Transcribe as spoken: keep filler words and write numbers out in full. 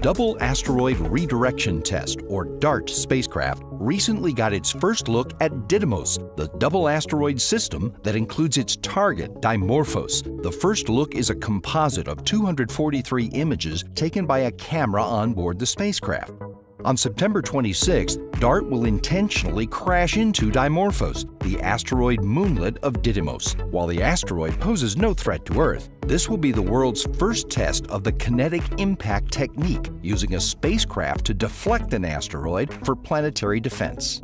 Double Asteroid Redirection Test, or DART, spacecraft recently got its first look at Didymos, the double asteroid system that includes its target, Dimorphos. The first look is a composite of two hundred forty-three images taken by a camera on board the spacecraft. On September twenty-sixth, DART will intentionally crash into Dimorphos, the asteroid moonlet of Didymos. While the asteroid poses no threat to Earth, this will be the world's first test of the kinetic impact technique, using a spacecraft to deflect an asteroid for planetary defense.